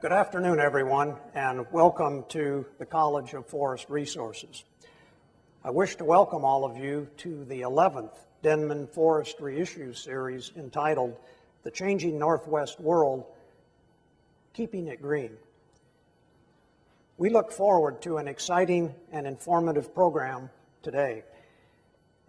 Good afternoon, everyone, and welcome to the College of Forest Resources. I wish to welcome all of you to the 11th Denman Forest Reissue series entitled The Changing Northwest World, Keeping It Green. We look forward to an exciting and informative program today,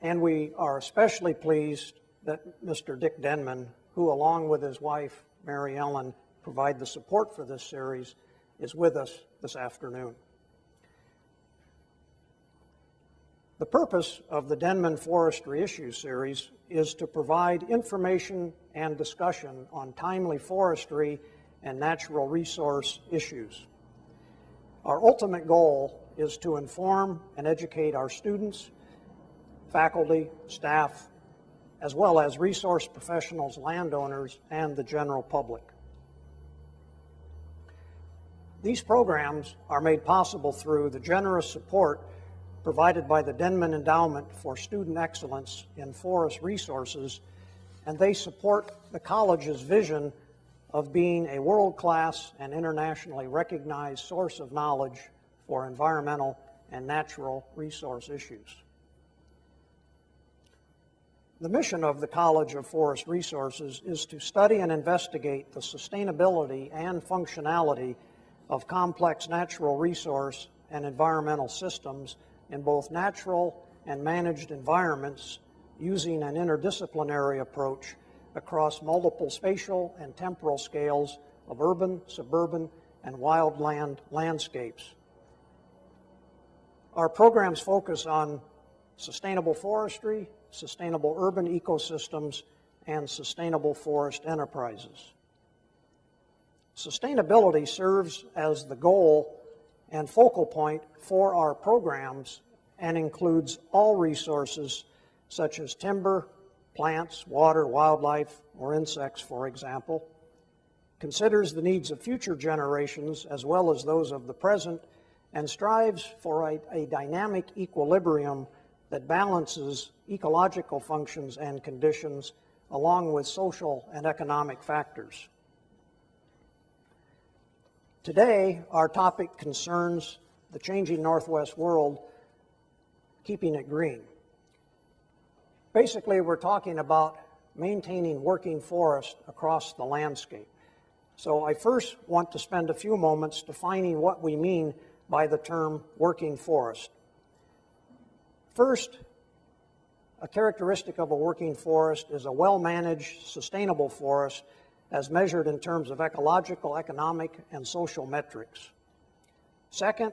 and we are especially pleased that Mr. Dick Denman, who along with his wife, Mary Ellen, provide the support for this series, is with us this afternoon. The purpose of the Denman Forest Reissue series is to provide information and discussion on timely forestry and natural resource issues. Our ultimate goal is to inform and educate our students, faculty, staff, as well as resource professionals, landowners, and the general public. These programs are made possible through the generous support provided by the Denman Endowment for Student Excellence in Forest Resources, and they support the college's vision of being a world-class and internationally recognized source of knowledge for environmental and natural resource issues. The mission of the College of Forest Resources is to study and investigate the sustainability and functionality of complex natural resource and environmental systems in both natural and managed environments using an interdisciplinary approach across multiple spatial and temporal scales of urban, suburban, and wildland landscapes. Our programs focus on sustainable forestry, sustainable urban ecosystems, and sustainable forest enterprises. Sustainability serves as the goal and focal point for our programs and includes all resources such as timber, plants, water, wildlife, or insects, for example, considers the needs of future generations as well as those of the present, and strives for a dynamic equilibrium that balances ecological functions and conditions along with social and economic factors. Today, our topic concerns the changing Northwest world, keeping it green. Basically, we're talking about maintaining working forest across the landscape. So I first want to spend a few moments defining what we mean by the term working forest. First, a characteristic of a working forest is a well-managed, sustainable forest as measured in terms of ecological, economic, and social metrics. Second,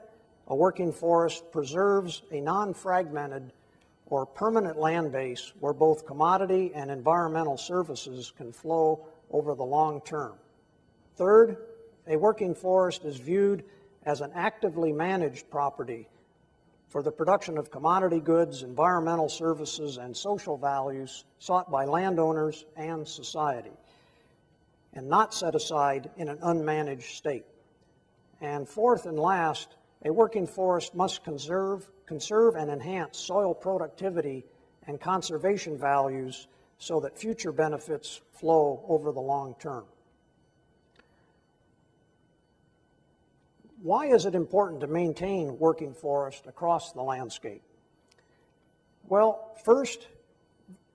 a working forest preserves a non-fragmented or permanent land base where both commodity and environmental services can flow over the long term. Third, a working forest is viewed as an actively managed property for the production of commodity goods, environmental services, and social values sought by landowners and society, and not set aside in an unmanaged state. And fourth and last, a working forest must conserve and enhance soil productivity and conservation values so that future benefits flow over the long term. Why is it important to maintain working forest across the landscape? Well, first,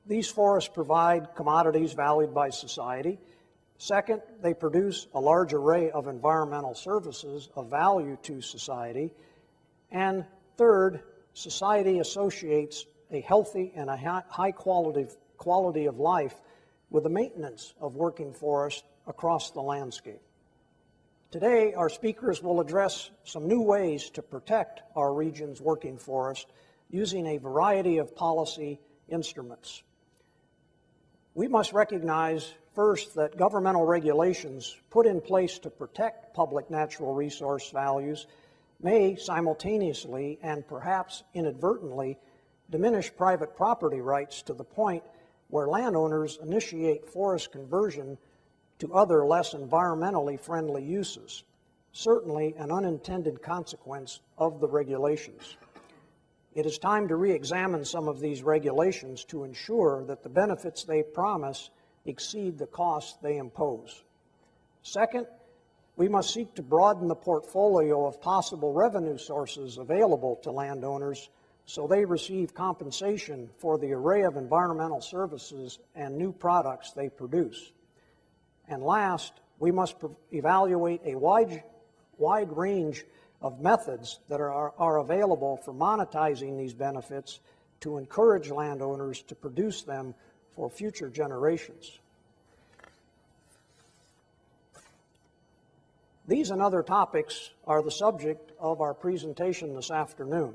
these forests provide commodities valued by society. Second, they produce a large array of environmental services of value to society. And third, society associates a healthy and a high quality of life with the maintenance of working forests across the landscape. Today, our speakers will address some new ways to protect our region's working forest using a variety of policy instruments. We must recognize first, that governmental regulations put in place to protect public natural resource values may simultaneously and perhaps inadvertently diminish private property rights to the point where landowners initiate forest conversion to other less environmentally friendly uses, certainly an unintended consequence of the regulations. It is time to re-examine some of these regulations to ensure that the benefits they promise exceed the costs they impose. Second, we must seek to broaden the portfolio of possible revenue sources available to landowners so they receive compensation for the array of environmental services and new products they produce. And last, we must evaluate a wide range of methods that are available for monetizing these benefits to encourage landowners to produce them for future generations. These and other topics are the subject of our presentation this afternoon.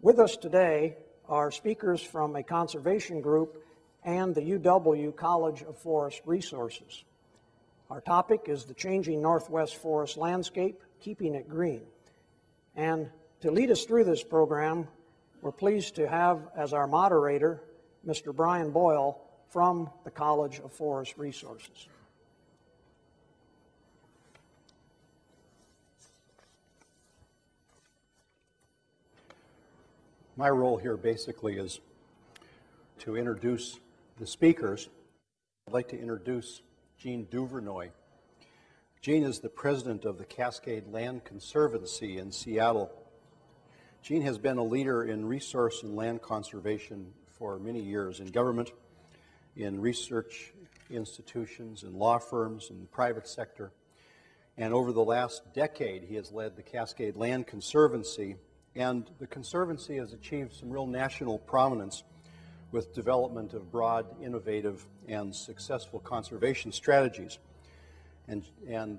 With us today are speakers from a conservation group and the UW College of Forest Resources. Our topic is the changing Northwest forest landscape, keeping it green. And to lead us through this program, we're pleased to have as our moderator, Mr. Brian Boyle from the College of Forest Resources. My role here basically is to introduce the speakers. I'd like to introduce Jean Duvernoy. Jean is the president of the Cascade Land Conservancy in Seattle. Jean has been a leader in resource and land conservation for many years in government, in research institutions, in law firms, in the private sector. And over the last decade, he has led the Cascade Land Conservancy. And the Conservancy has achieved some real national prominence with development of broad, innovative, and successful conservation strategies. And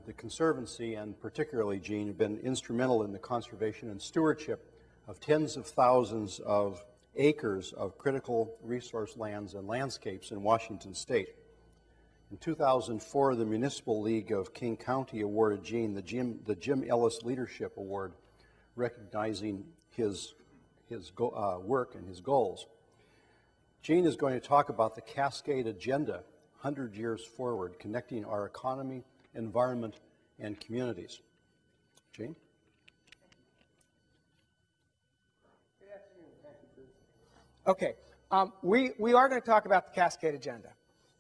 the Conservancy, and particularly Jean, have been instrumental in the conservation and stewardship of tens of thousands of acres of critical resource lands and landscapes in Washington State. In 2004, the Municipal League of King County awarded Jean the Jim Ellis Leadership Award, recognizing his work and his goals. Jean is going to talk about the Cascade Agenda, 100 years forward, connecting our economy, environment, and communities. Jean? Good afternoon. Thank you, Bruce. Okay, we are going to talk about the Cascade Agenda.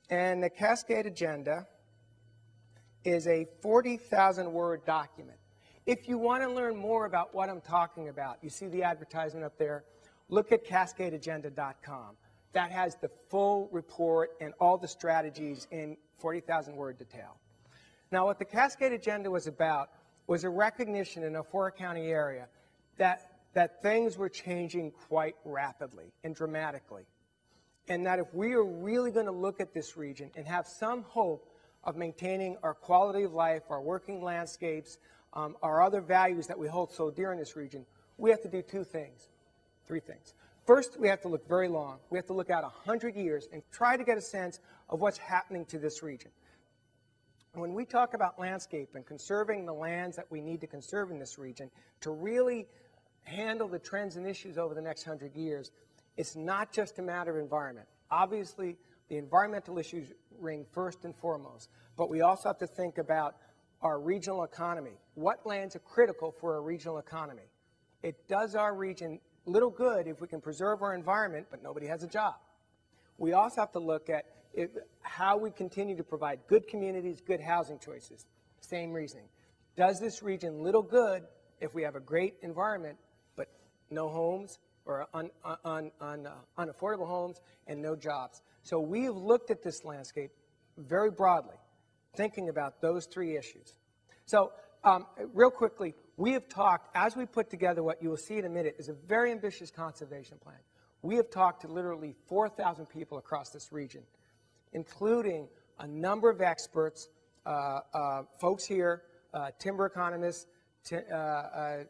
And the Cascade Agenda is a 40,000-word document. If you want to learn more about what I'm talking about, you see the advertisement up there, look at cascadeagenda.com. That has the full report and all the strategies in 40,000-word detail. Now, what the Cascade Agenda was about was a recognition in a four-county area that things were changing quite rapidly and dramatically, and that if we are really going to look at this region and have some hope of maintaining our quality of life, our working landscapes, our other values that we hold so dear in this region, we have to do three things. First, we have to look very long. We have to look out 100 years and try to get a sense of what's happening to this region. When we talk about landscape and conserving the lands that we need to conserve in this region to really handle the trends and issues over the next 100 years, it's not just a matter of environment. Obviously, the environmental issues ring first and foremost, but we also have to think about our regional economy. What lands are critical for a regional economy? It does our region little good if we can preserve our environment, but nobody has a job. We also have to look at how we continue to provide good communities, good housing choices. Same reasoning. Does this region little good if we have a great environment, but no homes or unaffordable homes and no jobs? So we've looked at this landscape very broadly, thinking about those three issues. So real quickly, we have talked, as we put together what you will see in a minute, is a very ambitious conservation plan. We have talked to literally 4,000 people across this region, including a number of experts, folks here, timber economists,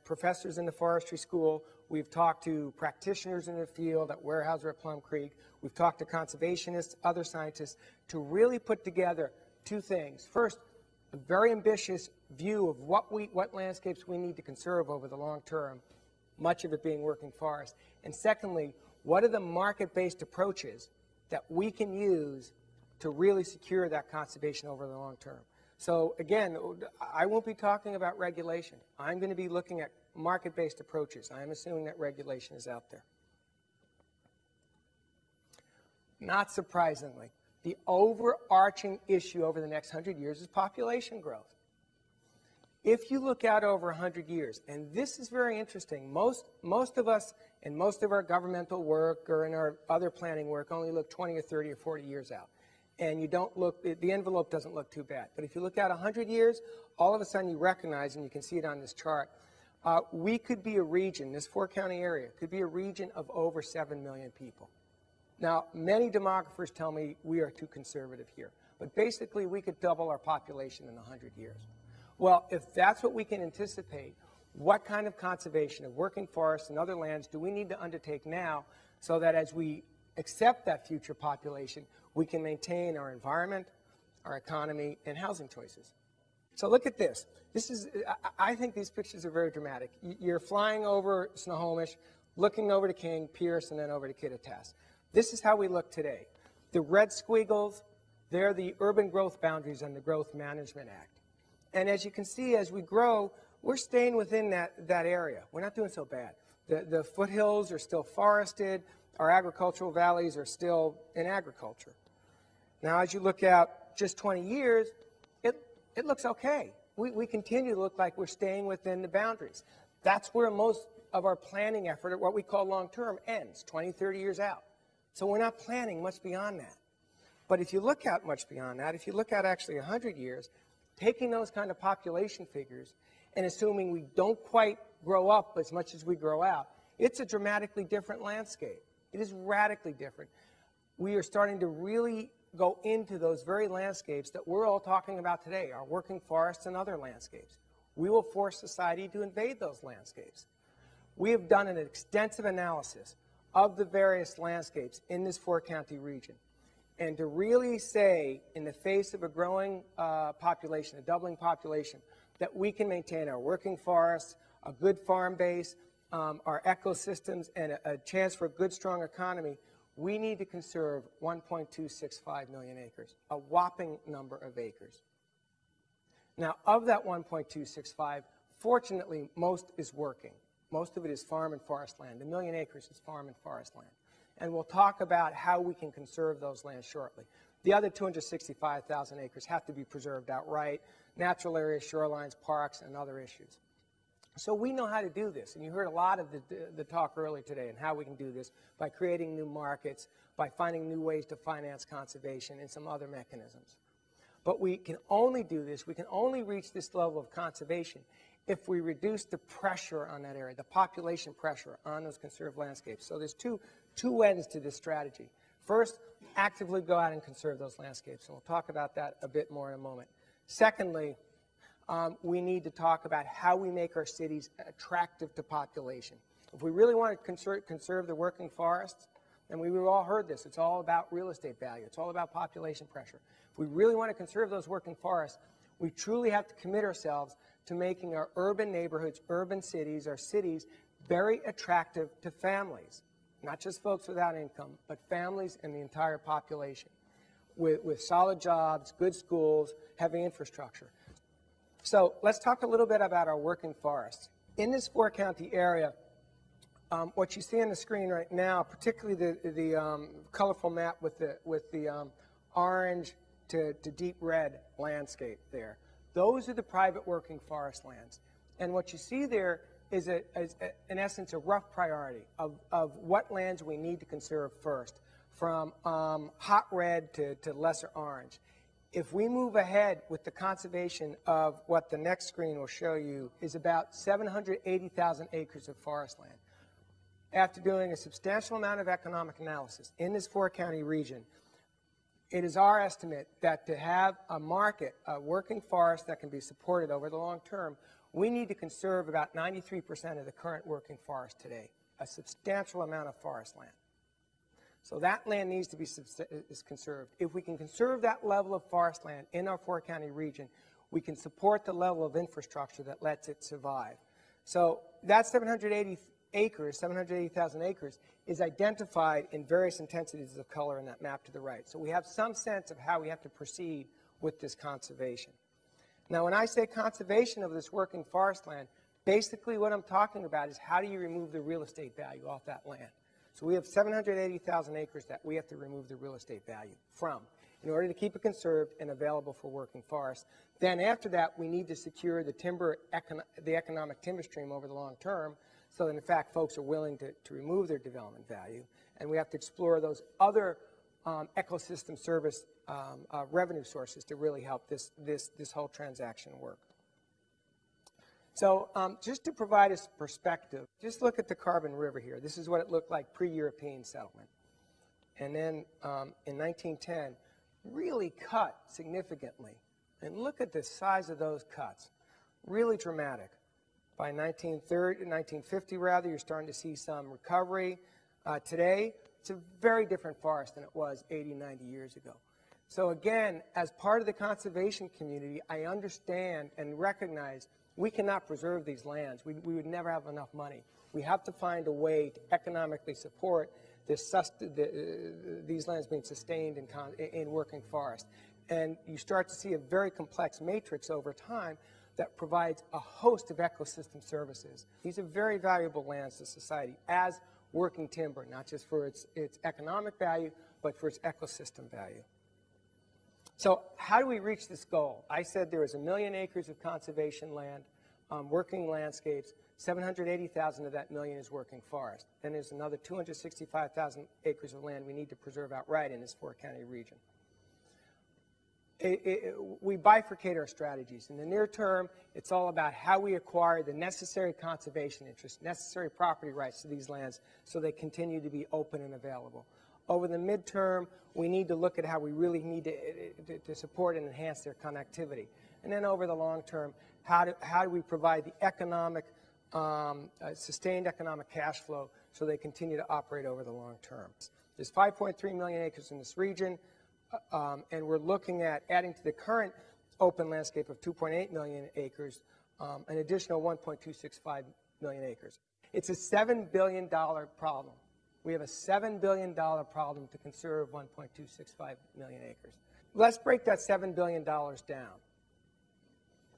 professors in the forestry school. We've talked to practitioners in the field at Weyerhaeuser at Plum Creek. We've talked to conservationists, other scientists, to really put together two things. First, a very ambitious view of what landscapes we need to conserve over the long term, much of it being working forest. And secondly, what are the market-based approaches that we can use to really secure that conservation over the long term? So again, I won't be talking about regulation. I'm going to be looking at market-based approaches. I'm assuming that regulation is out there. Not surprisingly, the overarching issue over the next 100 years is population growth. If you look out over 100 years, and this is very interesting, most of us and most of our governmental work or in our other planning work only look 20 or 30 or 40 years out. And you don't look, the envelope doesn't look too bad. But if you look out 100 years, all of a sudden you recognize, and you can see it on this chart, we could be a region, this four-county area, could be a region of over 7 million people. Now, many demographers tell me we are too conservative here. But basically, we could double our population in 100 years. Well, if that's what we can anticipate, what kind of conservation of working forests and other lands do we need to undertake now so that as we accept that future population, we can maintain our environment, our economy, and housing choices? So look at this. This is, I think these pictures are very dramatic. You're flying over Snohomish, looking over to King, Pierce, and then over to Kittitas. This is how we look today. The red squiggles, they're the urban growth boundaries and the Growth Management Act. And as you can see, as we grow, we're staying within that area. We're not doing so bad. The foothills are still forested. Our agricultural valleys are still in agriculture. Now, as you look out just 20 years, it looks okay. We continue to look like we're staying within the boundaries. That's where most of our planning effort, at what we call long-term, ends, 20, 30 years out. So we're not planning much beyond that. But if you look out much beyond that, if you look out actually 100 years, taking those kind of population figures and assuming we don't quite grow up as much as we grow out, it's a dramatically different landscape. It is radically different. We are starting to really go into those very landscapes that we're all talking about today, our working forests and other landscapes. We will force society to invade those landscapes. We have done an extensive analysis of the various landscapes in this four-county region. And to really say, in the face of a growing population, a doubling population, that we can maintain our working forests, a good farm base, our ecosystems, and a chance for a good, strong economy, we need to conserve 1.265 million acres, a whopping number of acres. Now, of that 1.265, fortunately, most is working. Most of it is farm and forest land. The million acres is farm and forest land. And we'll talk about how we can conserve those lands shortly. The other 265,000 acres have to be preserved outright, natural areas, shorelines, parks, and other issues. So we know how to do this, and you heard a lot of the talk earlier today on how we can do this by creating new markets, by finding new ways to finance conservation, and some other mechanisms. But we can only do this, we can only reach this level of conservation if we reduce the pressure on that area, the population pressure on those conserved landscapes. So there's two ends to this strategy. First, actively go out and conserve those landscapes, and we'll talk about that a bit more in a moment. Secondly, we need to talk about how we make our cities attractive to population. If we really want to conserve the working forests, and we've all heard this, it's all about real estate value, it's all about population pressure. If we really want to conserve those working forests, we truly have to commit ourselves to making our urban neighborhoods, urban cities, our cities, very attractive to families. Not just folks without income, but families and the entire population. With solid jobs, good schools, heavy infrastructure. So let's talk a little bit about our working forests. In this four-county area, what you see on the screen right now, particularly the colorful map with the orange to deep red landscape there, those are the private working forest lands. And what you see there is, in essence, a rough priority of what lands we need to conserve first, from hot red to lesser orange. If we move ahead with the conservation of what the next screen will show you is about 780,000 acres of forest land. After doing a substantial amount of economic analysis in this four-county region, it is our estimate that to have a market, a working forest that can be supported over the long term, we need to conserve about 93% of the current working forest today, a substantial amount of forest land. So that land needs to be conserved. If we can conserve that level of forest land in our four-county region, we can support the level of infrastructure that lets it survive. So that 780,000 acres, is identified in various intensities of color in that map to the right. So we have some sense of how we have to proceed with this conservation. Now, when I say conservation of this working forest land, basically what I'm talking about is how do you remove the real estate value off that land? So we have 780,000 acres that we have to remove the real estate value from. in order to keep it conserved and available for working forests. Then after that, we need to secure the timber, the economic timber stream over the long term, so that in fact folks are willing to remove their development value. And we have to explore those other ecosystem service revenue sources to really help this whole transaction work. So just to provide us perspective, just look at the Carbon River here. This is what it looked like pre-European settlement. And then in 1910, really cut significantly. And look at the size of those cuts, really dramatic. By 1950 rather, you're starting to see some recovery. Today, it's a very different forest than it was 80, 90 years ago. So again, as part of the conservation community, I understand and recognize we cannot preserve these lands. We would never have enough money. We have to find a way to economically support this these lands being sustained in working forest. And you start to see a very complex matrix over time that provides a host of ecosystem services. These are very valuable lands to society as working timber, not just for its economic value, but for its ecosystem value. So how do we reach this goal? I said there was 1 million acres of conservation land, working landscapes. 780,000 of that million is working forest. Then there's another 265,000 acres of land we need to preserve outright in this 4-county region. We bifurcate our strategies. In the near term, it's all about how we acquire the necessary conservation interests, necessary property rights to these lands so they continue to be open and available. Over the midterm, we need to look at how we really need to support and enhance their connectivity. And then over the long term, how do we provide the economic, sustained economic cash flow so they continue to operate over the long term. There's 5.3 million acres in this region. And we're looking at adding to the current open landscape of 2.8 million acres, an additional 1.265 million acres. It's a $7 billion problem. We have a $7 billion problem to conserve 1.265 million acres. Let's break that $7 billion down.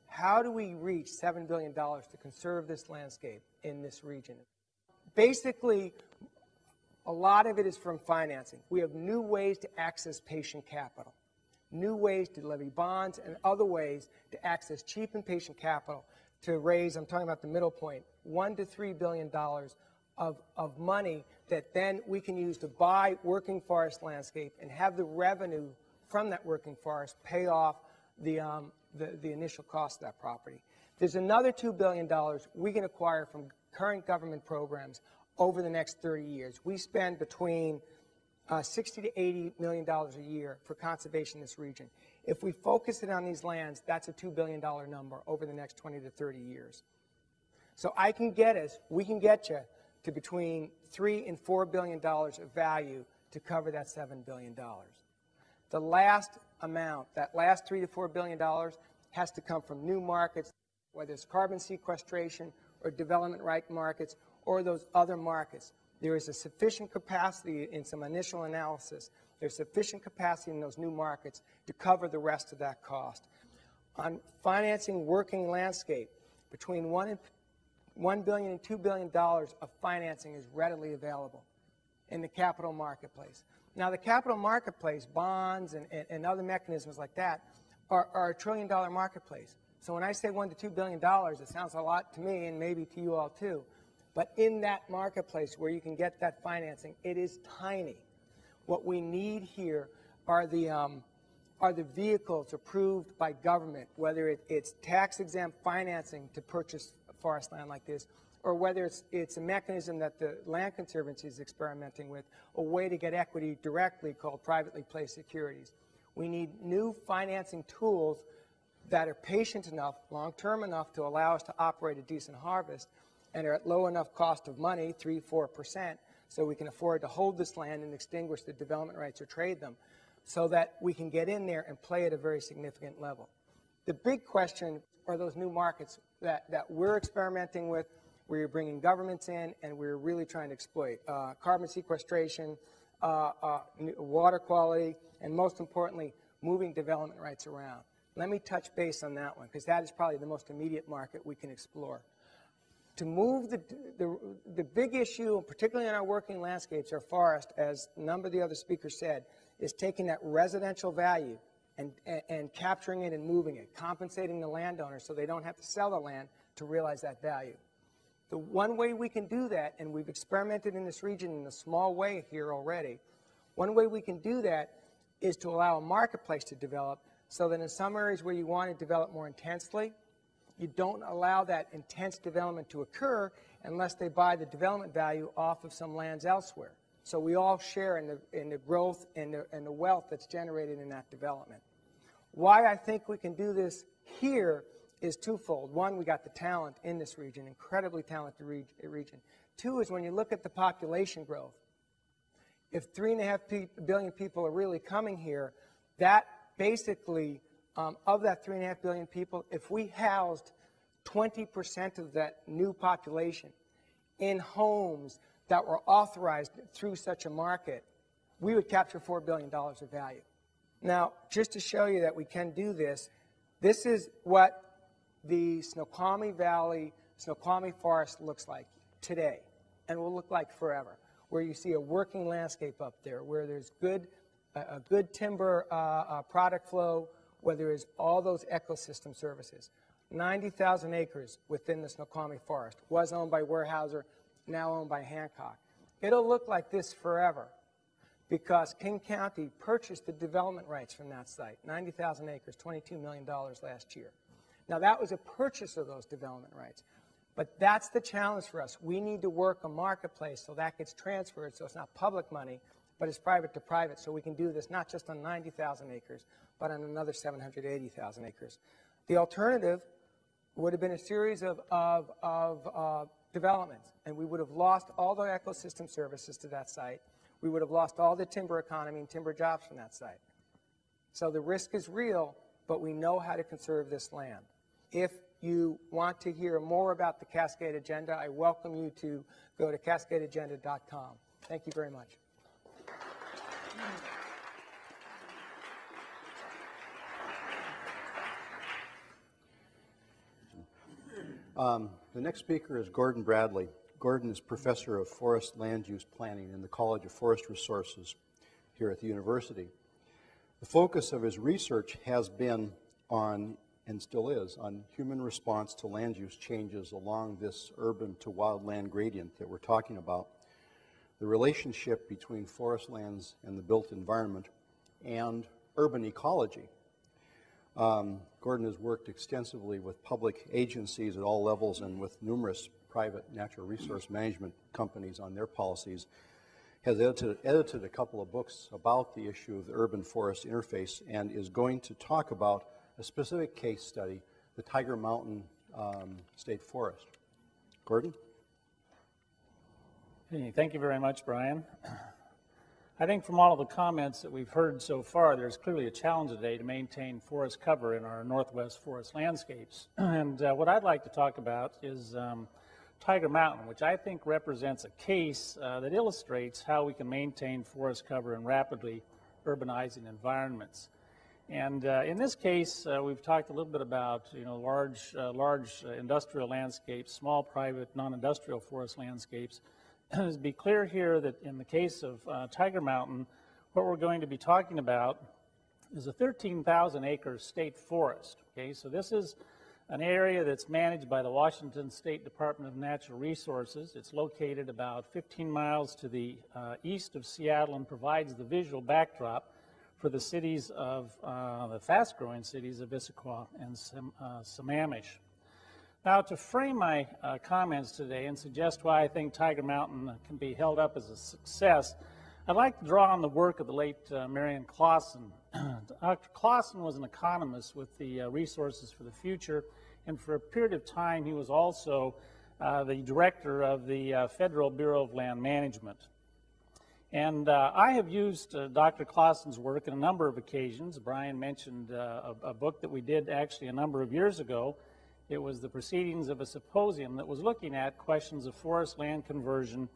How do we reach $7 billion to conserve this landscape in this region? Basically, a lot of it is from financing. We have new ways to access patient capital, new ways to levy bonds, and other ways to access cheap and patient capital to raise, I'm talking about the middle point, $1 to $3 billion of money that then we can use to buy working forest landscape and have the revenue from that working forest pay off the initial cost of that property. There's another $2 billion we can acquire from current government programs over the next 30 years. We spend between $60 to $80 million a year for conservation in this region. If we focus it on these lands, that's a $2 billion number over the next 20 to 30 years. So I can get us, we can get you to between $3 and $4 billion of value to cover that $7 billion. The last amount, that last $3 to $4 billion has to come from new markets, whether it's carbon sequestration or development right markets, or those other markets. There is a sufficient capacity in some initial analysis. There's sufficient capacity in those new markets to cover the rest of that cost. On financing working landscape, between $1 billion and $2 billion of financing is readily available in the capital marketplace. Now the capital marketplace, bonds and other mechanisms like that, are a $1 trillion marketplace. So when I say $1 to $2 billion, it sounds a lot to me and maybe to you all too. But in that marketplace where you can get that financing, it is tiny. What we need here are the vehicles approved by government, whether it's tax-exempt financing to purchase forest land like this, or whether it's a mechanism that the Land Conservancy is experimenting with, a way to get equity directly called privately placed securities. We need new financing tools that are patient enough, long-term enough to allow us to operate a decent harvest, and are at low enough cost of money, 3-4%, so we can afford to hold this land and extinguish the development rights or trade them, so that we can get in there and play at a very significant level. The big question are those new markets that we're experimenting with, where you're bringing governments in and we're really trying to exploit carbon sequestration, water quality, and most importantly, moving development rights around. Let me touch base on that one, because that is probably the most immediate market we can explore. To move the big issue, particularly in our working landscapes, our forest, as a number of the other speakers said, is taking that residential value and capturing it and moving it, compensating the landowner so they don't have to sell the land to realize that value. The one way we can do that, and we've experimented in this region in a small way here already, one way we can do that is to allow a marketplace to develop so that in some areas where you want to develop more intensely, you don't allow that intense development to occur unless they buy the development value off of some lands elsewhere. So we all share in the growth and the wealth that's generated in that development. Why I think we can do this here is twofold. One, we got the talent in this region, incredibly talented region. Two is when you look at the population growth, if 3.5 billion people are really coming here, that basically, of that 3.5 billion people, if we housed 20% of that new population in homes that were authorized through such a market, we would capture $4 billion of value. Now, just to show you that we can do this, this is what the Snoqualmie Valley, Snoqualmie Forest looks like today, and will look like forever, where you see a working landscape up there, where there's a good timber product flow, where there is all those ecosystem services. 90,000 acres within the Snoqualmie Forest was owned by Weyerhaeuser, now owned by Hancock. It'll look like this forever because King County purchased the development rights from that site, 90,000 acres, $22 million last year. Now, that was a purchase of those development rights, but that's the challenge for us. We need to work a marketplace so that gets transferred, so it's not public money, but it's private to private, so we can do this not just on 90,000 acres, but on another 780,000 acres. The alternative would have been a series of developments, and we would have lost all the ecosystem services to that site. We would have lost all the timber economy and timber jobs from that site. So the risk is real, but we know how to conserve this land. If you want to hear more about the Cascade Agenda, I welcome you to go to cascadeagenda.com. Thank you very much. The next speaker is Gordon Bradley. Gordon is professor of forest land use planning in the College of Forest Resources here at the university. The focus of his research has been on, and still is, on human response to land use changes along this urban to wildland gradient that we're talking about, the relationship between forest lands and the built environment, and urban ecology. Gordon has worked extensively with public agencies at all levels and with numerous private natural resource management companies on their policies, has edited a couple of books about the issue of the urban-forest interface, and is going to talk about a specific case study, the Tiger Mountain State Forest. Gordon? Hey, thank you very much, Brian. I think from all of the comments that we've heard so far, there's clearly a challenge today to maintain forest cover in our northwest forest landscapes. And what I'd like to talk about is Tiger Mountain, which I think represents a case that illustrates how we can maintain forest cover in rapidly urbanizing environments. And in this case, we've talked a little bit about, you know, large industrial landscapes, small private non-industrial forest landscapes. It's be clear here that in the case of Tiger Mountain, what we're going to be talking about is a 13,000 acre state forest. Okay, so this is an area that's managed by the Washington State Department of Natural Resources. It's located about 15 miles to the east of Seattle and provides the visual backdrop for the cities of, the fast-growing cities of Issaquah and Sammamish. Now, to frame my comments today and suggest why I think Tiger Mountain can be held up as a success, I'd like to draw on the work of the late Marion Clawson. Dr. Clawson was an economist with the Resources for the Future, and for a period of time he was also the director of the Federal Bureau of Land Management. And I have used Dr. Clawson's work on a number of occasions. Brian mentioned a book that we did actually a number of years ago. It was the proceedings of a symposium that was looking at questions of forest land conversion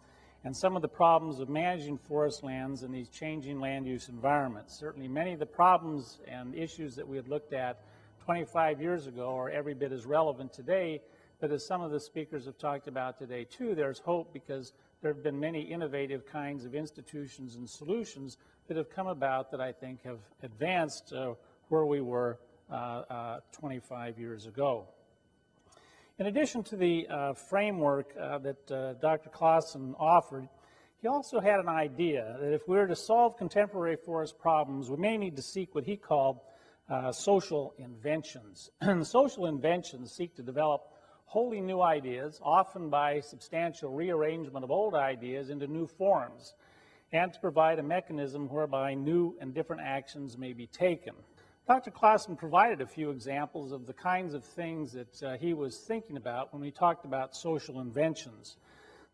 and some of the problems of managing forest lands in these changing land use environments. Certainly many of the problems and issues that we had looked at 25 years ago are every bit as relevant today But as some of the speakers have talked about today too, there's hope because there have been many innovative kinds of institutions and solutions that have come about that I think have advanced where we were 25 years ago. In addition to the framework that Dr. Clawson offered, he also had an idea that if we were to solve contemporary forest problems, we may need to seek what he called social inventions. Social inventions seek to develop wholly new ideas, often by substantial rearrangement of old ideas into new forms, and to provide a mechanism whereby new and different actions may be taken. Dr. Clawson provided a few examples of the kinds of things that he was thinking about when we talked about social inventions.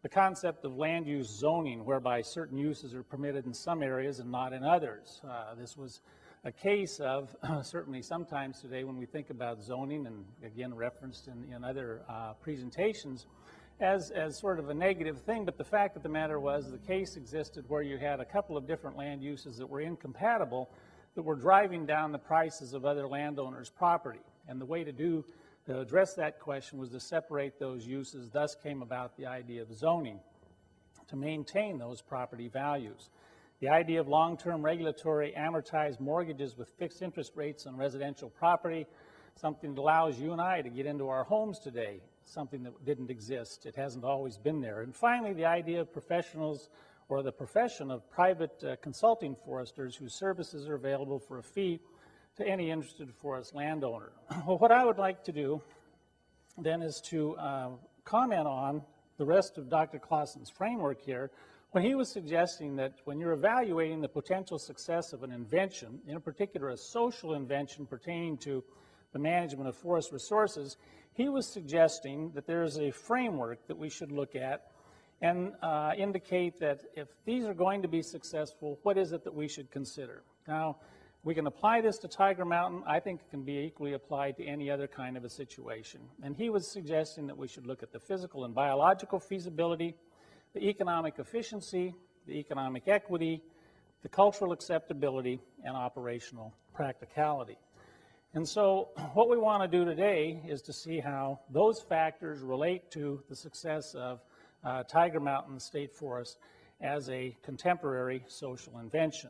The concept of land use zoning, whereby certain uses are permitted in some areas and not in others. This was a case of, certainly sometimes today when we think about zoning, and again referenced in other presentations, as sort of a negative thing, but the fact of the matter was the case existed where you had a couple of different land uses that were incompatible that were driving down the prices of other landowners' property. And the way to address that question was to separate those uses, thus came about the idea of zoning, to maintain those property values. The idea of long-term regulatory amortized mortgages with fixed interest rates on residential property, something that allows you and I to get into our homes today, something that didn't exist. It hasn't always been there. And finally, the idea of professionals or the profession of private consulting foresters whose services are available for a fee to any interested forest landowner. Well, what I would like to do then is to comment on the rest of Dr. Clawson's framework here, when he was suggesting that when you're evaluating the potential success of an invention, in particular a social invention pertaining to the management of forest resources, he was suggesting that there is a framework that we should look at and indicate that if these are going to be successful, what is it that we should consider? Now, we can apply this to Tiger Mountain. I think it can be equally applied to any other kind of a situation. And he was suggesting that we should look at the physical and biological feasibility, the economic efficiency, the economic equity, the cultural acceptability, and operational practicality. And so what we want to do today is to see how those factors relate to the success of Tiger Mountain State Forest as a contemporary social invention.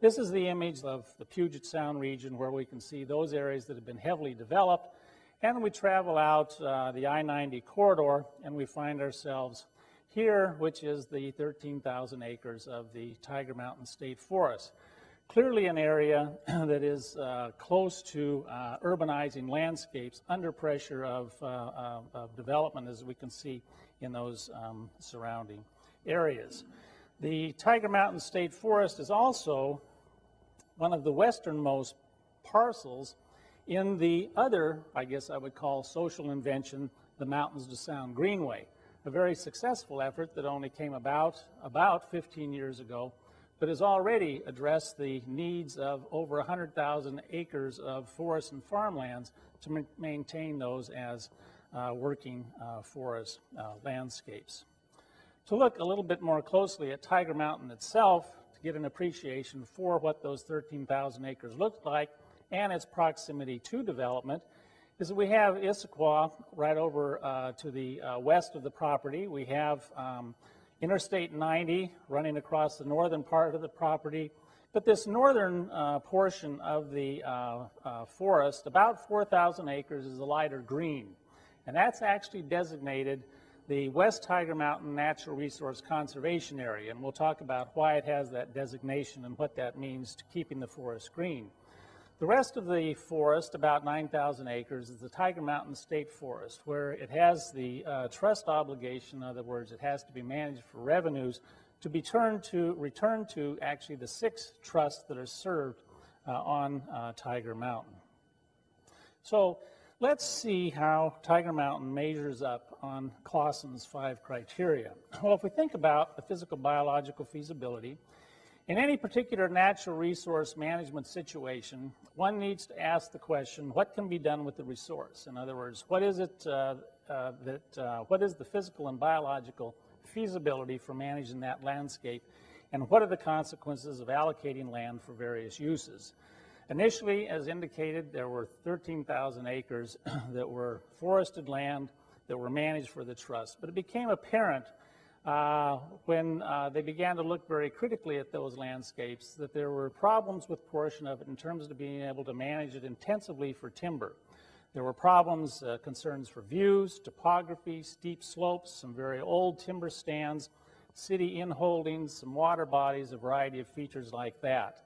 This is the image of the Puget Sound region where we can see those areas that have been heavily developed, and we travel out the I-90 corridor and we find ourselves here, which is the 13,000 acres of the Tiger Mountain State Forest. Clearly an area that is close to urbanizing landscapes under pressure of development, as we can see in those surrounding areas. The Tiger Mountain State Forest is also one of the westernmost parcels in the other, I guess I would call, social invention, the Mountains to Sound Greenway. A very successful effort that only came about 15 years ago, but has already addressed the needs of over 100,000 acres of forests and farmlands to maintain those as working forest landscapes. To look a little bit more closely at Tiger Mountain itself to get an appreciation for what those 13,000 acres looked like and its proximity to development, is that we have Issaquah right over to the west of the property. We have Interstate 90 running across the northern part of the property. But this northern portion of the forest, about 4,000 acres, is a lighter green. And that's actually designated the West Tiger Mountain Natural Resource Conservation Area. And we'll talk about why it has that designation and what that means to keeping the forest green. The rest of the forest, about 9,000 acres, is the Tiger Mountain State Forest, where it has the trust obligation. In other words, it has to be managed for revenues to be returned to actually the 6 trusts that are served on Tiger Mountain. So let's see how Tiger Mountain measures up on Clawson's 5 criteria. Well, if we think about the physical biological feasibility, in any particular natural resource management situation, one needs to ask the question, what can be done with the resource? In other words, what is it what is the physical and biological feasibility for managing that landscape, and what are the consequences of allocating land for various uses? Initially, as indicated, there were 13,000 acres that were forested land that were managed for the trust. But it became apparent when they began to look very critically at those landscapes that there were problems with portion of it in terms of being able to manage it intensively for timber. There were problems, concerns for views, topography, steep slopes, some very old timber stands, city inholdings, some water bodies, a variety of features like that.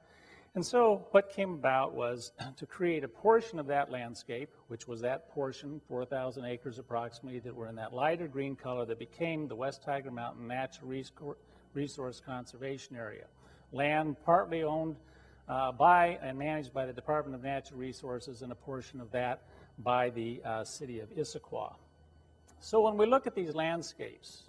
And so what came about was to create a portion of that landscape, which was that portion, 4,000 acres approximately, that were in that lighter green color that became the West Tiger Mountain Natural Resource Conservation Area. Land partly owned by and managed by the Department of Natural Resources and a portion of that by the city of Issaquah. So when we look at these landscapes,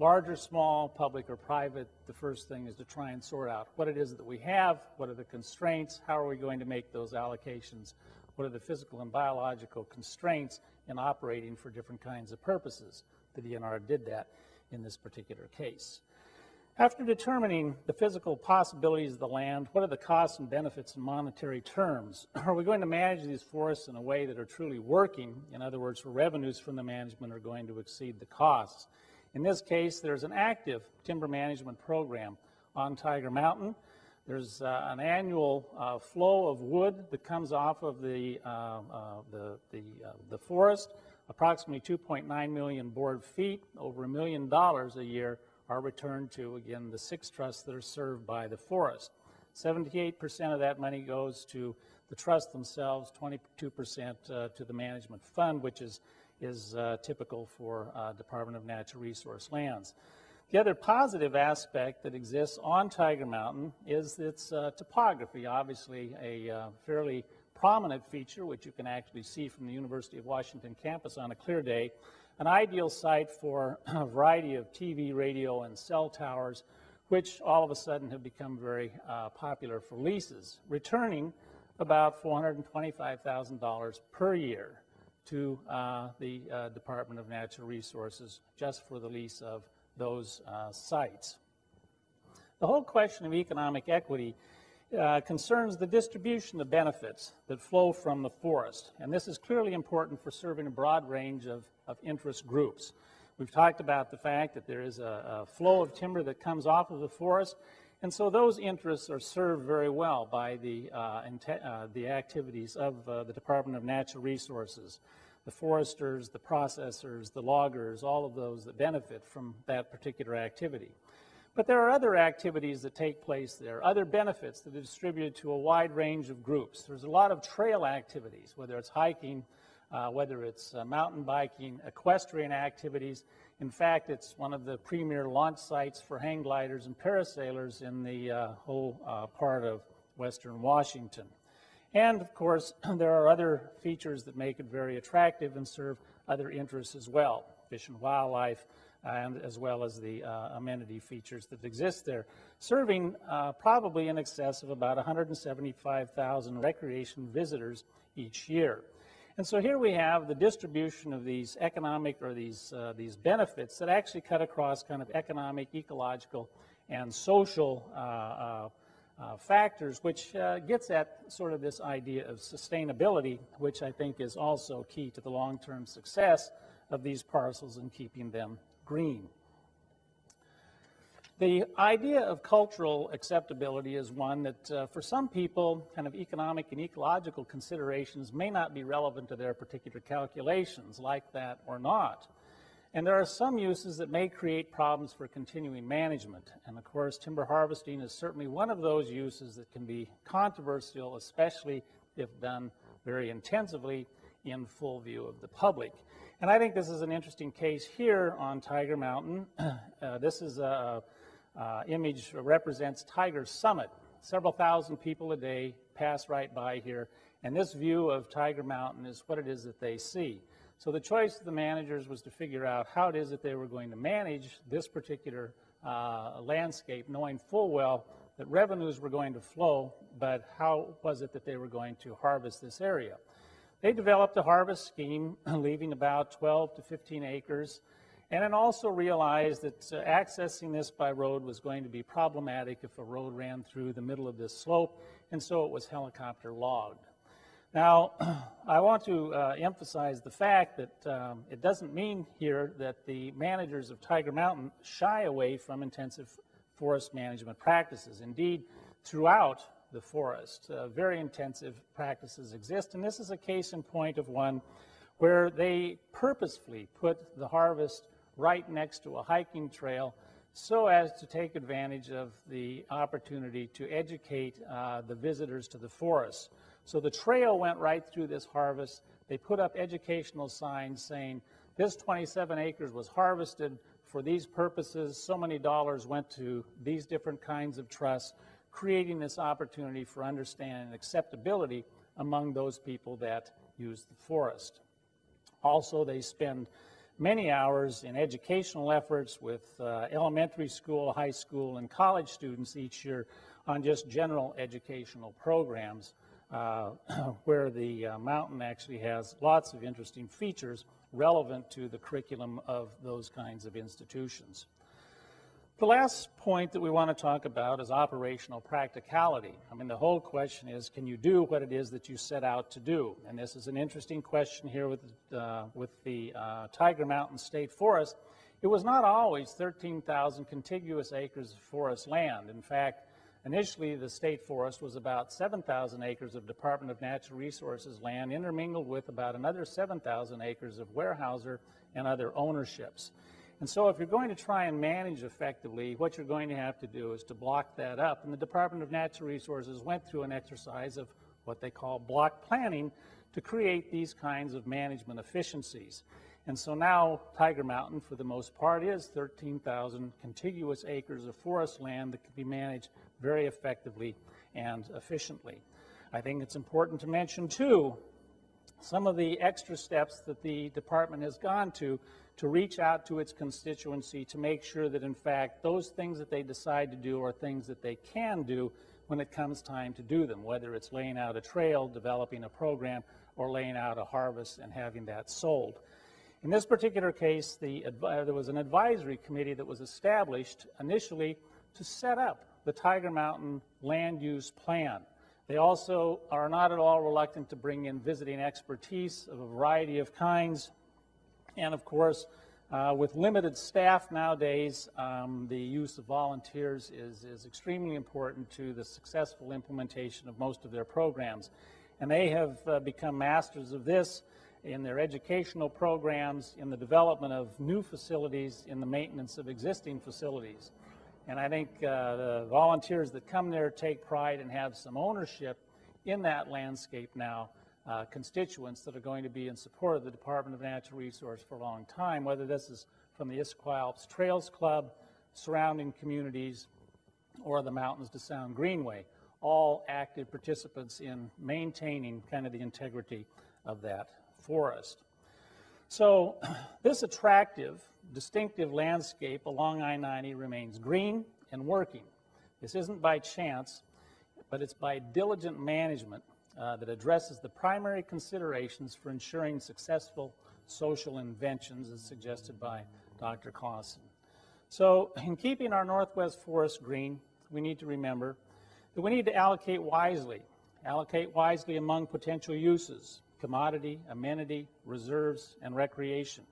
large or small, public or private, the first thing is to try and sort out what it is that we have, what are the constraints, how are we going to make those allocations, what are the physical and biological constraints in operating for different kinds of purposes. The DNR did that in this particular case. After determining the physical possibilities of the land, what are the costs and benefits in monetary terms? Are we going to manage these forests in a way that are truly working? In other words, revenues from the management are going to exceed the costs. In this case, there's an active timber management program on Tiger Mountain. There's an annual flow of wood that comes off of the forest. Approximately 2.9 million board feet, over $1 million a year, are returned to, again, the 6 trusts that are served by the forest. 78% of that money goes to the trusts themselves, 22% to the management fund, which is typical for Department of Natural Resource lands. The other positive aspect that exists on Tiger Mountain is its topography, obviously a fairly prominent feature, which you can actually see from the University of Washington campus on a clear day, an ideal site for a variety of TV, radio, and cell towers, which all of a sudden have become very popular for leases, returning about $425,000 per year to the Department of Natural Resources just for the lease of those sites. The whole question of economic equity concerns the distribution of benefits that flow from the forest, and this is clearly important for serving a broad range of interest groups. We've talked about the fact that there is a flow of timber that comes off of the forest, and so those interests are served very well by the activities of the Department of Natural Resources, the foresters, the processors, the loggers, all of those that benefit from that particular activity. But there are other activities that take place there, other benefits that are distributed to a wide range of groups. There's a lot of trail activities, whether it's hiking, whether it's mountain biking, equestrian activities. In fact, it's one of the premier launch sites for hang gliders and parasailers in the whole part of Western Washington. And of course, there are other features that make it very attractive and serve other interests as well, fish and wildlife, and as well as the amenity features that exist there, serving probably in excess of about 175,000 recreation visitors each year. And so here we have the distribution of these economic or these benefits that actually cut across kind of economic, ecological, and social factors, which gets at sort of this idea of sustainability, which I think is also key to the long-term success of these parcels and keeping them green. The idea of cultural acceptability is one that for some people, kind of economic and ecological considerations may not be relevant to their particular calculations, like that or not. And there are some uses that may create problems for continuing management. And of course, timber harvesting is certainly one of those uses that can be controversial, especially if done very intensively in full view of the public. And I think this is an interesting case here on Tiger Mountain. This is a image represents Tiger Summit. Several thousand people a day pass right by here, and this view of Tiger Mountain is what it is that they see. So the choice of the managers was to figure out how it is that they were going to manage this particular landscape, knowing full well that revenues were going to flow, but how was it that they were going to harvest this area? They developed a harvest scheme, leaving about 12 to 15 acres, and then also realized that accessing this by road was going to be problematic if a road ran through the middle of this slope, and so it was helicopter logged. Now, I want to emphasize the fact that it doesn't mean here that the managers of Tiger Mountain shy away from intensive forest management practices. Indeed, throughout the forest, very intensive practices exist, and this is a case in point of one where they purposefully put the harvest right next to a hiking trail so as to take advantage of the opportunity to educate the visitors to the forest. So the trail went right through this harvest. They put up educational signs saying, this 27 acres was harvested for these purposes, so many dollars went to these different kinds of trusts, creating this opportunity for understanding and acceptability among those people that use the forest. Also, they spend many hours in educational efforts with elementary school, high school, and college students each year on just general educational programs where the mountain actually has lots of interesting features relevant to the curriculum of those kinds of institutions. The last point that we want to talk about is operational practicality. I mean, the whole question is, can you do what it is that you set out to do? And this is an interesting question here with the Tiger Mountain State Forest. It was not always 13,000 contiguous acres of forest land. In fact, initially the state forest was about 7,000 acres of Department of Natural Resources land intermingled with about another 7,000 acres of Weyerhaeuser and other ownerships. And so if you're going to try and manage effectively, what you're going to have to do is to block that up. And the Department of Natural Resources went through an exercise of what they call block planning to create these kinds of management efficiencies. And so now Tiger Mountain, for the most part, is 13,000 contiguous acres of forest land that can be managed very effectively and efficiently. I think it's important to mention, too, some of the extra steps that the department has gone to reach out to its constituency to make sure that, in fact, those things that they decide to do are things that they can do when it comes time to do them, whether it's laying out a trail, developing a program, or laying out a harvest and having that sold. In this particular case, there was an advisory committee that was established initially to set up the Tiger Mountain Land Use Plan. They also are not at all reluctant to bring in visiting expertise of a variety of kinds. And of course, with limited staff nowadays, the use of volunteers is extremely important to the successful implementation of most of their programs. And they have become masters of this in their educational programs, in the development of new facilities, in the maintenance of existing facilities. And I think the volunteers that come there take pride and have some ownership in that landscape now, constituents that are going to be in support of the Department of Natural Resources for a long time, whether this is from the Issaquah Alps Trails Club, surrounding communities, or the Mountains to Sound Greenway, all active participants in maintaining kind of the integrity of that forest. So this attractive, distinctive landscape along I-90 remains green and working. This isn't by chance, but it's by diligent management that addresses the primary considerations for ensuring successful social interventions as suggested by Dr. Clawson. So in keeping our Northwest forest green, we need to remember that we need to allocate wisely among potential uses, commodity, amenity, reserves, and recreation.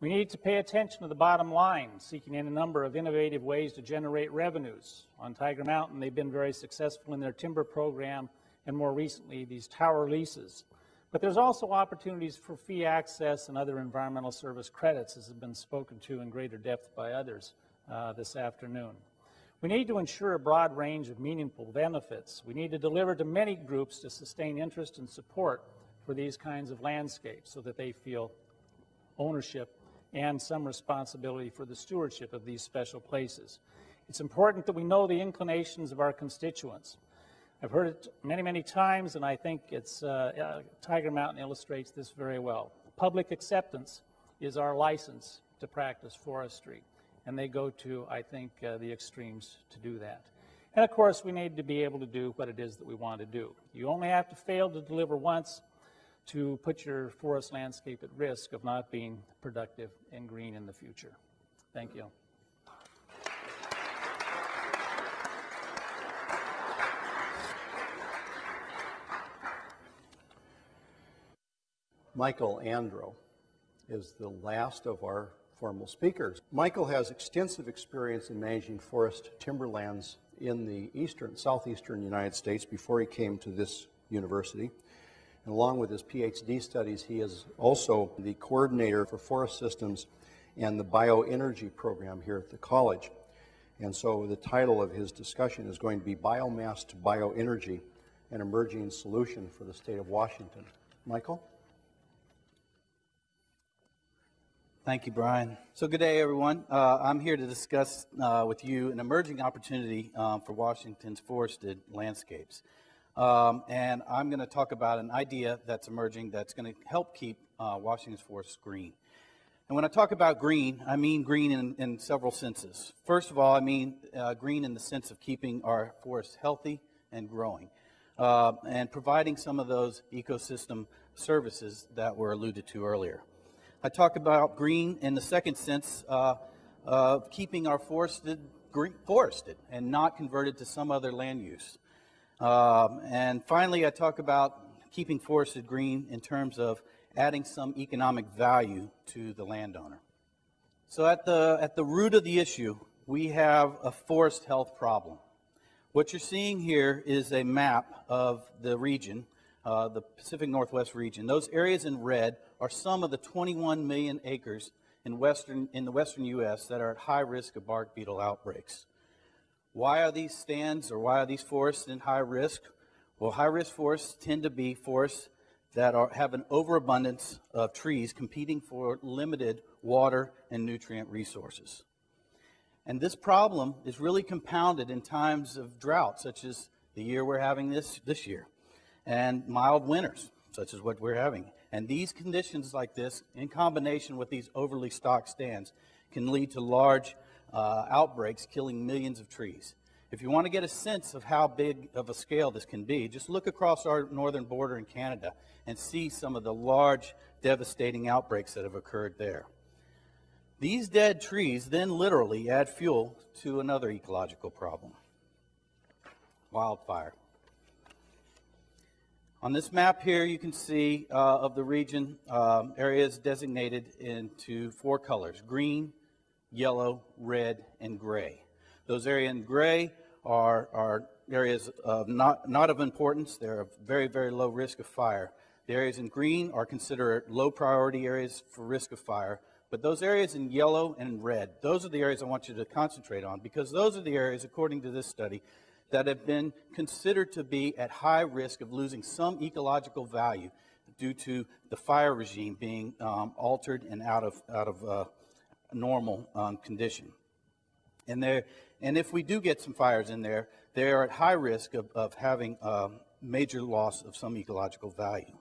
We need to pay attention to the bottom line, seeking in a number of innovative ways to generate revenues. On Tiger Mountain, they've been very successful in their timber program and more recently these tower leases. But there's also opportunities for fee access and other environmental service credits, as has been spoken to in greater depth by others this afternoon. We need to ensure a broad range of meaningful benefits. We need to deliver to many groups to sustain interest and support for these kinds of landscapes so that they feel ownership and some responsibility for the stewardship of these special places. It's important that we know the inclinations of our constituents. I've heard it many, many times, and I think it's Tiger Mountain illustrates this very well. Public acceptance is our license to practice forestry, and they go to, I think, the extremes to do that. And of course, we need to be able to do what it is that we want to do. You only have to fail to deliver once to put your forest landscape at risk of not being productive and green in the future. Thank you. Michael Andro is the last of our formal speakers. Michael has extensive experience in managing forest timberlands in the southeastern United States before he came to this university. And along with his PhD studies, he is also the coordinator for forest systems and the bioenergy program here at the college. And so the title of his discussion is going to be Biomass to Bioenergy, an Emerging Solution for the State of Washington. Michael? Thank you, Brian. So good day, everyone. I'm here to discuss with you an emerging opportunity for Washington's forested landscapes. And I'm going to talk about an idea that's emerging that's going to help keep Washington's forests green. And when I talk about green, I mean green in several senses. First of all, I mean green in the sense of keeping our forests healthy and growing and providing some of those ecosystem services that were alluded to earlier. I talk about green in the second sense of keeping our forested and not converted to some other land use. And finally, I talk about keeping forested green in terms of adding some economic value to the landowner. So at the root of the issue, we have a forest health problem. What you're seeing here is a map of the region, the Pacific Northwest region. Those areas in red are some of the 21 million acres in the western U.S. that are at high risk of bark beetle outbreaks. Why are these stands or why are these forests in high risk? Well, high risk forests tend to be forests that have an overabundance of trees competing for limited water and nutrient resources. And this problem is really compounded in times of drought, such as the year we're having this year, and mild winters, such as what we're having. And these conditions like this, in combination with these overly stocked stands, can lead to large outbreaks killing millions of trees. If you want to get a sense of how big of a scale this can be, just look across our northern border in Canada and see some of the large, devastating outbreaks that have occurred there. These dead trees then literally add fuel to another ecological problem, wildfire. On this map here, you can see of the region areas designated into four colors: green, yellow, red, and gray. Those areas in gray are areas of not of importance. They're of very, very low risk of fire. The areas in green are considered low priority areas for risk of fire. But those areas in yellow and red, those are the areas I want you to concentrate on, because those are the areas, according to this study, that have been considered to be at high risk of losing some ecological value due to the fire regime being altered and out of normal condition. And if we do get some fires in there, they are at high risk of having major loss of some ecological value.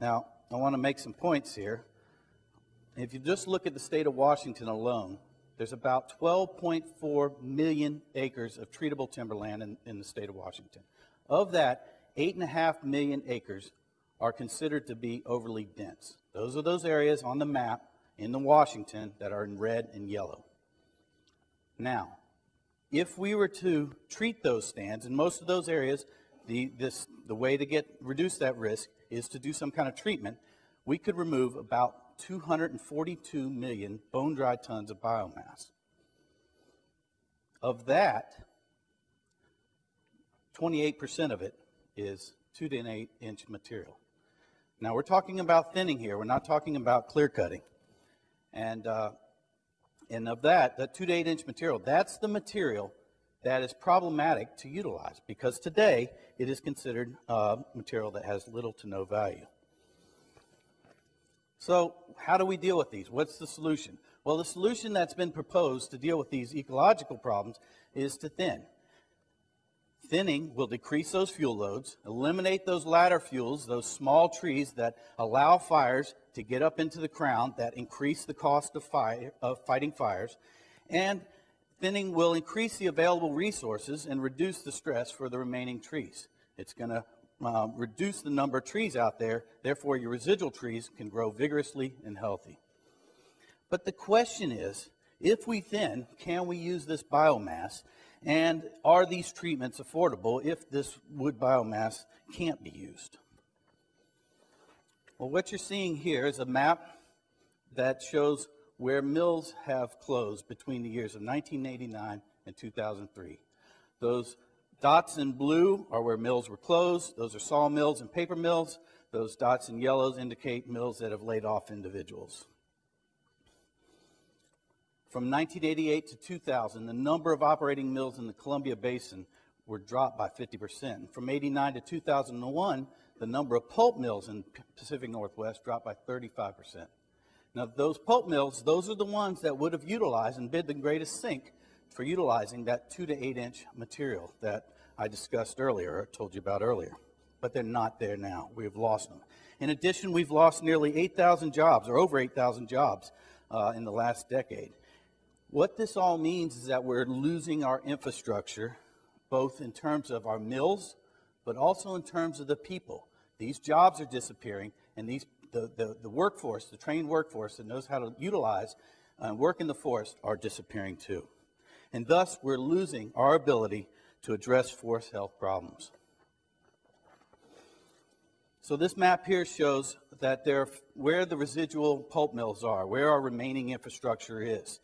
Now, I want to make some points here. If you just look at the state of Washington alone, there's about 12.4 million acres of treatable timberland in the state of Washington. Of that, 8.5 million acres are considered to be overly dense. Those are those areas on the map in Washington that are in red and yellow. Now, if we were to treat those stands, in most of those areas, the way to reduce that risk is to do some kind of treatment. We could remove about 242 million bone-dry tons of biomass. Of that, 28% of it is 2 to 8-inch material. Now, we're talking about thinning here. We're not talking about clear-cutting. And of that 2 to 8-inch material, that's the material that is problematic to utilize, because today it is considered material that has little to no value. So how do we deal with these? What's the solution? Well, the solution that's been proposed to deal with these ecological problems is to thin. Thinning will decrease those fuel loads, eliminate those ladder fuels, those small trees that allow fires to get up into the crown, that increase the cost of fighting fires, and thinning will increase the available resources and reduce the stress for the remaining trees. It's going to reduce the number of trees out there, therefore your residual trees can grow vigorously and healthy. But the question is, if we thin, can we use this biomass, and are these treatments affordable if this wood biomass can't be used? Well, what you're seeing here is a map that shows where mills have closed between the years of 1989 and 2003. Those dots in blue are where mills were closed. Those are sawmills and paper mills. Those dots in yellows indicate mills that have laid off individuals. From 1988 to 2000, the number of operating mills in the Columbia Basin were dropped by 50%. From 89 to 2001, the number of pulp mills in Pacific Northwest dropped by 35%. Now, those pulp mills, those are the ones that would have utilized and bid the greatest sink for utilizing that 2 to 8 inch material that I discussed earlier, or told you about earlier. But they're not there now. We've lost them. In addition, we've lost nearly 8,000 jobs, or over 8,000 jobs in the last decade. What this all means is that we're losing our infrastructure, both in terms of our mills, but also in terms of the people. These jobs are disappearing, and the workforce, the trained workforce that knows how to utilize and work in the forest are disappearing too. And thus, we're losing our ability to address forest health problems. So this map here shows that where the residual pulp mills are, where our remaining infrastructure is.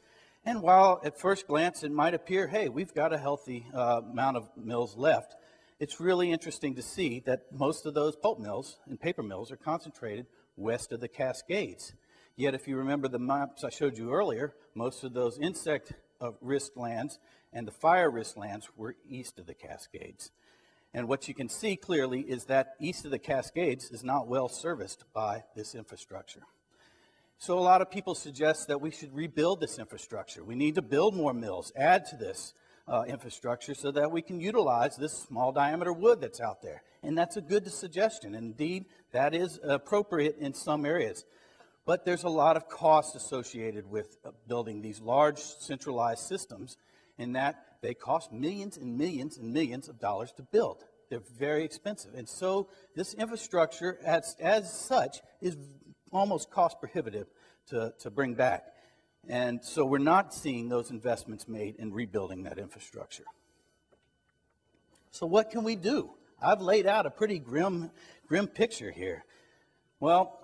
And while at first glance it might appear, hey, we've got a healthy amount of mills left, it's really interesting to see that most of those pulp mills and paper mills are concentrated west of the Cascades. Yet if you remember the maps I showed you earlier, most of those insect risk lands and the fire risk lands were east of the Cascades. And what you can see clearly is that east of the Cascades is not well serviced by this infrastructure. So a lot of people suggest that we should rebuild this infrastructure. We need to build more mills, add to this infrastructure so that we can utilize this small diameter wood that's out there. And that's a good suggestion. Indeed, that is appropriate in some areas. But there's a lot of cost associated with building these large centralized systems, in that they cost millions and millions and millions of dollars to build. They're very expensive. And so this infrastructure as such is almost cost prohibitive to bring back. And so we're not seeing those investments made in rebuilding that infrastructure. So what can we do? I've laid out a pretty grim picture here. Well,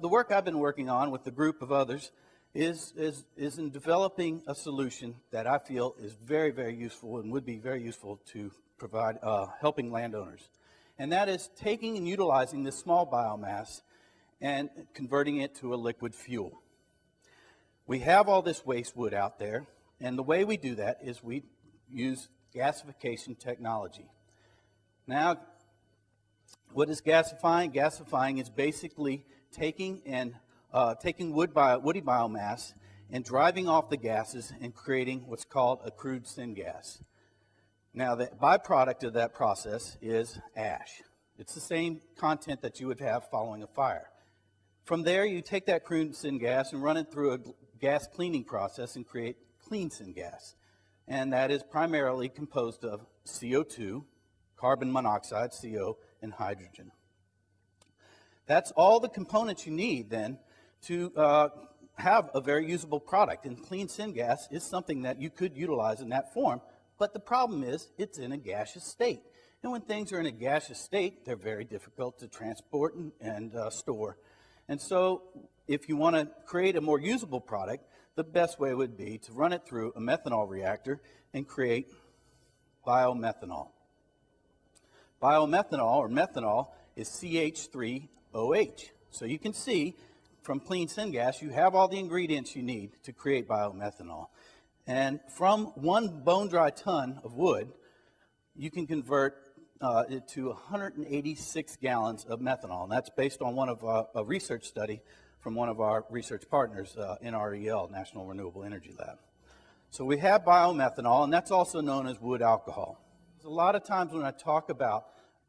the work I've been working on with a group of others is in developing a solution that I feel is very, very useful and would be very useful to provide helping landowners. And that is taking and utilizing this small biomass and converting it to a liquid fuel. We have all this waste wood out there, and the way we do that is we use gasification technology. Now, what is gasifying? Gasifying is basically taking and woody biomass and driving off the gases and creating what's called a crude syngas. Now, the byproduct of that process is ash. It's the same content that you would have following a fire. From there, you take that crude syngas and run it through a gas cleaning process and create clean syngas. And that is primarily composed of CO2, carbon monoxide, CO, and hydrogen. That's all the components you need then to have a very usable product, and clean syngas is something that you could utilize in that form, but the problem is it's in a gaseous state. And when things are in a gaseous state, they're very difficult to transport and store. And so if you want to create a more usable product, the best way would be to run it through a methanol reactor and create biomethanol. Biomethanol, or methanol, is CH3OH. So you can see from clean syngas, you have all the ingredients you need to create biomethanol. And from one bone-dry ton of wood, you can convert it to 186 gallons of methanol. And that's based on one of a research study from one of our research partners, NREL, National Renewable Energy Lab. So we have biomethanol, and that's also known as wood alcohol. A lot of times when I talk about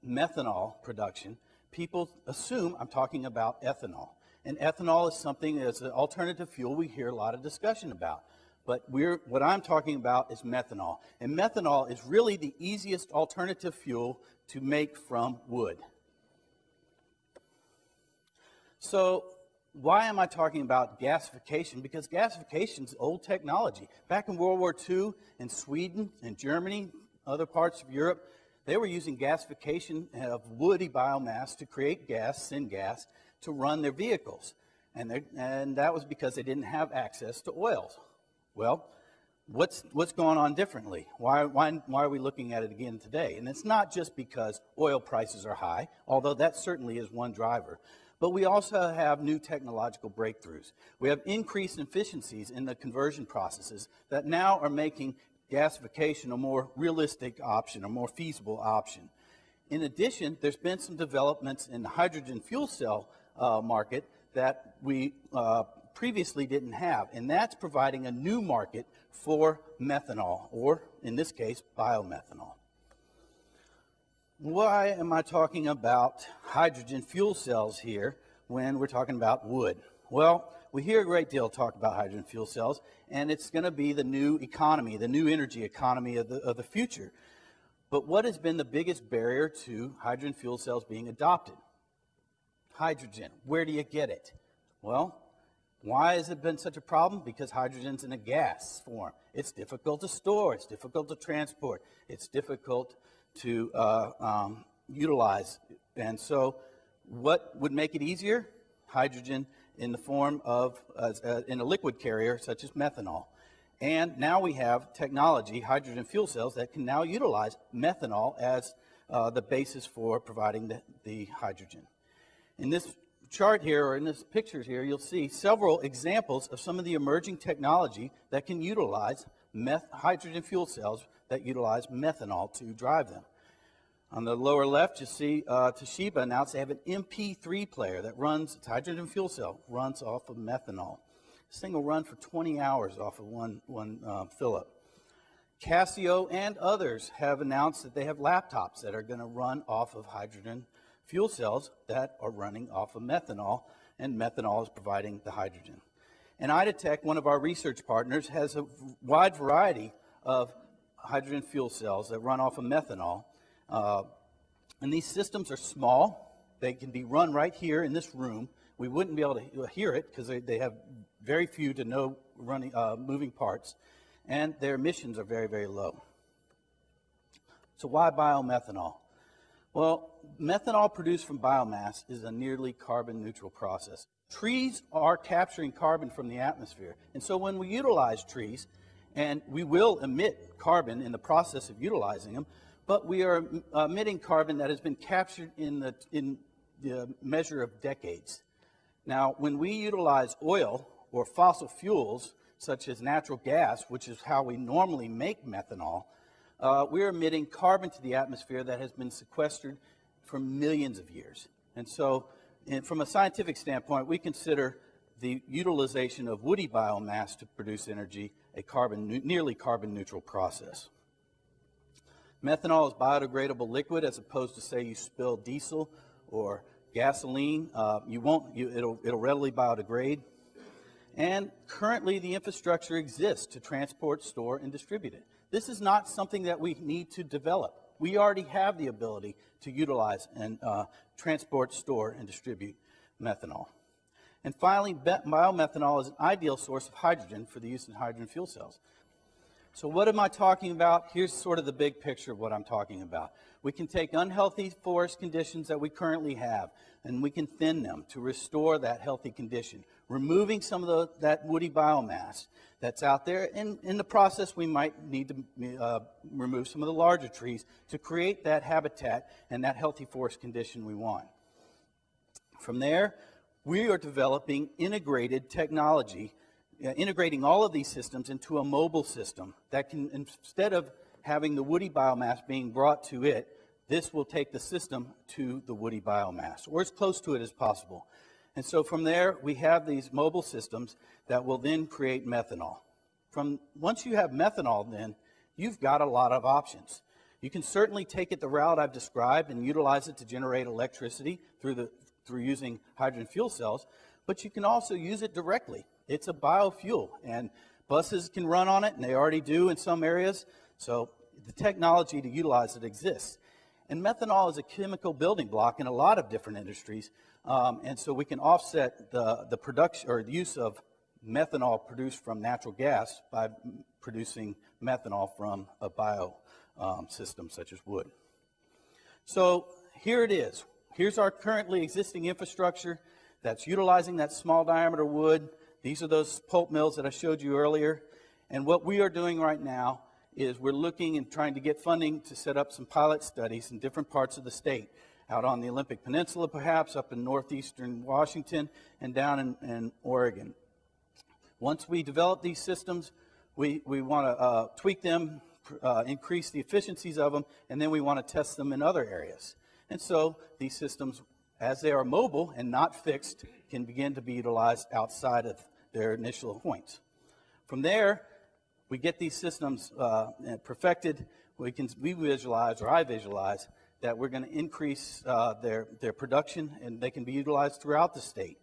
methanol production, people assume I'm talking about ethanol. And ethanol is something that's an alternative fuel we hear a lot of discussion about. But what I'm talking about is methanol. And methanol is really the easiest alternative fuel to make from wood. So why am I talking about gasification? Because gasification is old technology. Back in World War II, in Sweden and Germany, other parts of Europe, they were using gasification of woody biomass to create gas, syngas, to run their vehicles. And that was because they didn't have access to oil. Well, what's going on differently? Why are we looking at it again today? And it's not just because oil prices are high, although that certainly is one driver. But we also have new technological breakthroughs. We have increased efficiencies in the conversion processes that now are making gasification a more realistic option, a more feasible option. In addition, there's been some developments in the hydrogen fuel cell market that we previously didn't have, and that's providing a new market for methanol, or in this case, biomethanol. Why am I talking about hydrogen fuel cells here when we're talking about wood? Well, we hear a great deal talk about hydrogen fuel cells, and it's going to be the new economy, the new energy economy of the future. But what has been the biggest barrier to hydrogen fuel cells being adopted? Hydrogen. Where do you get it? Well, why has it been such a problem? Because hydrogen's in a gas form. It's difficult to store. It's difficult to transport. It's difficult to utilize. And so what would make it easier? Hydrogen in the form of, in a liquid carrier such as methanol. And now we have technology, hydrogen fuel cells, that can now utilize methanol as the basis for providing the hydrogen. In this chart here, or in this picture here, you'll see several examples of some of the emerging technology that can utilize hydrogen fuel cells that utilize methanol to drive them. On the lower left, you see Toshiba announced they have an MP3 player that runs, it's hydrogen fuel cell, runs off of methanol. This thing will run for 20 hours off of one fill-up. Casio and others have announced that they have laptops that are going to run off of hydrogen fuel cells that are running off of methanol, and methanol is providing the hydrogen. And IDATEC, one of our research partners, has a wide variety of hydrogen fuel cells that run off of methanol. And these systems are small. They can be run right here in this room. We wouldn't be able to hear it because they have very few to no running, moving parts, and their emissions are very, very low. So why biomethanol? Well, methanol produced from biomass is a nearly carbon neutral process. Trees are capturing carbon from the atmosphere. And so when we utilize trees, and we will emit carbon in the process of utilizing them, but we are emitting carbon that has been captured in the measure of decades. Now, when we utilize oil or fossil fuels, such as natural gas, which is how we normally make methanol, we're emitting carbon to the atmosphere that has been sequestered for millions of years. And so, from a scientific standpoint, we consider the utilization of woody biomass to produce energy a nearly carbon neutral process. Methanol is biodegradable liquid, as opposed to, say, you spill diesel or gasoline. It'll readily biodegrade. And currently, the infrastructure exists to transport, store, and distribute it. This is not something that we need to develop. We already have the ability to utilize and transport, store, and distribute methanol. And finally, biomethanol is an ideal source of hydrogen for the use in hydrogen fuel cells. So what am I talking about? Here's sort of the big picture of what I'm talking about. We can take unhealthy forest conditions that we currently have, and we can thin them to restore that healthy condition, removing some of that woody biomass that's out there. And in the process, we might need to remove some of the larger trees to create that habitat and that healthy forest condition we want. From there, we are developing integrated technology, integrating all of these systems into a mobile system that can, instead of having the woody biomass being brought to it, this will take the system to the woody biomass, or as close to it as possible. And so from there, we have these mobile systems that will then create methanol. Once you have methanol, then, you've got a lot of options. You can certainly take it the route I've described and utilize it to generate electricity through using hydrogen fuel cells, but you can also use it directly. It's a biofuel, and buses can run on it, and they already do in some areas, so the technology to utilize it exists. And methanol is a chemical building block in a lot of different industries, and so we can offset the production or the use of methanol produced from natural gas by producing methanol from a bio system such as wood. So here it is. Here's our currently existing infrastructure. that's utilizing that small diameter wood. These are those pulp mills that I showed you earlier. And what we are doing right now is we're looking and trying to get funding to set up some pilot studies in different parts of the state, out on the Olympic Peninsula perhaps, up in northeastern Washington, and down in Oregon. Once we develop these systems, we want to tweak them, increase the efficiencies of them, and then we want to test them in other areas. And so these systems, as they are mobile and not fixed, can begin to be utilized outside of their initial points. From there, we get these systems perfected. We visualize, or I visualize, that we're going to increase their production, and they can be utilized throughout the state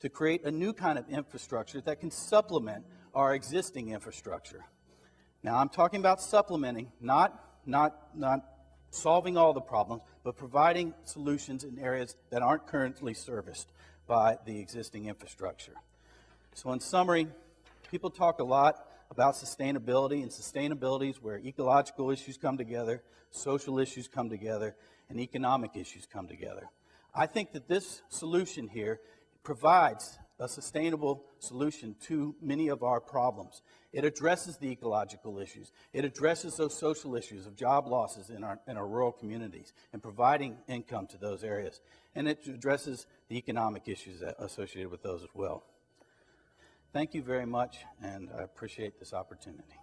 to create a new kind of infrastructure that can supplement our existing infrastructure. Now, I'm talking about supplementing, not solving all the problems, but providing solutions in areas that aren't currently serviced by the existing infrastructure. So in summary, people talk a lot about sustainability, and sustainability is where ecological issues come together, social issues come together, and economic issues come together. I think that this solution here provides a sustainable solution to many of our problems. It addresses the ecological issues. It addresses those social issues of job losses in our rural communities and providing income to those areas. And it addresses the economic issues associated with those as well. Thank you very much, and I appreciate this opportunity.